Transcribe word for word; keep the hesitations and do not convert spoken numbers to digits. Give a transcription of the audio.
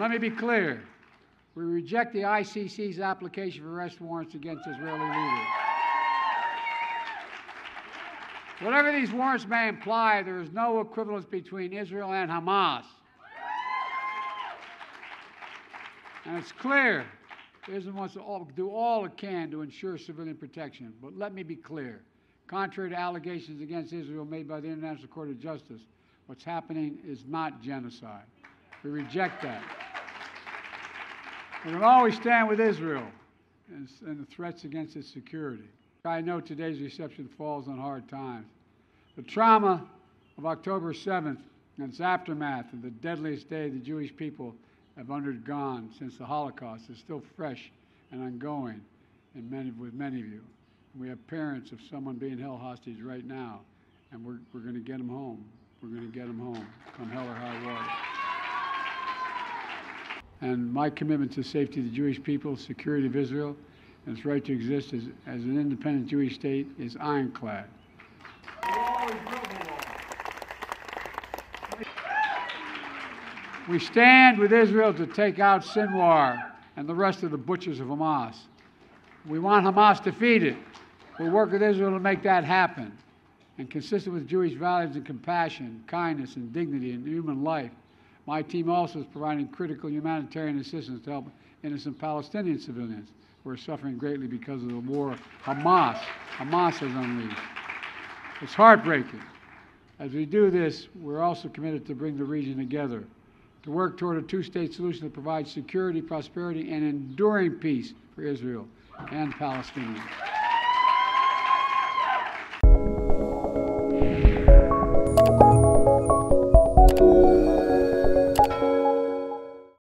Let me be clear. We reject the I C C's application for arrest warrants against Israeli leaders. Whatever these warrants may imply, there is no equivalence between Israel and Hamas. And it's clear Israel wants to all, do all it can to ensure civilian protection. But let me be clear. Contrary to allegations against Israel made by the International Court of Justice, what's happening is not genocide. We reject that. We will always stand with Israel and, and the threats against its security. I know today's reception falls on hard times. The trauma of October seventh and its aftermath of the deadliest day the Jewish people have undergone since the Holocaust is still fresh and ongoing in many, with many of you. We have parents of someone being held hostage right now, and we're, we're going to get them home. We're going to get them home, come hell or high water. And my commitment to safety of the Jewish people, security of Israel, and its right to exist as, as an independent Jewish state is ironclad. We stand with Israel to take out Sinwar and the rest of the butchers of Hamas. We want Hamas defeated. We'll work with Israel to make that happen. And consistent with Jewish values and compassion, kindness and dignity in human life, my team also is providing critical humanitarian assistance to help innocent Palestinian civilians who are suffering greatly because of the war Hamas, Hamas has unleashed. It's heartbreaking. As we do this, we're also committed to bring the region together, to work toward a two-state solution that provides security, prosperity, and enduring peace for Israel and Palestinians.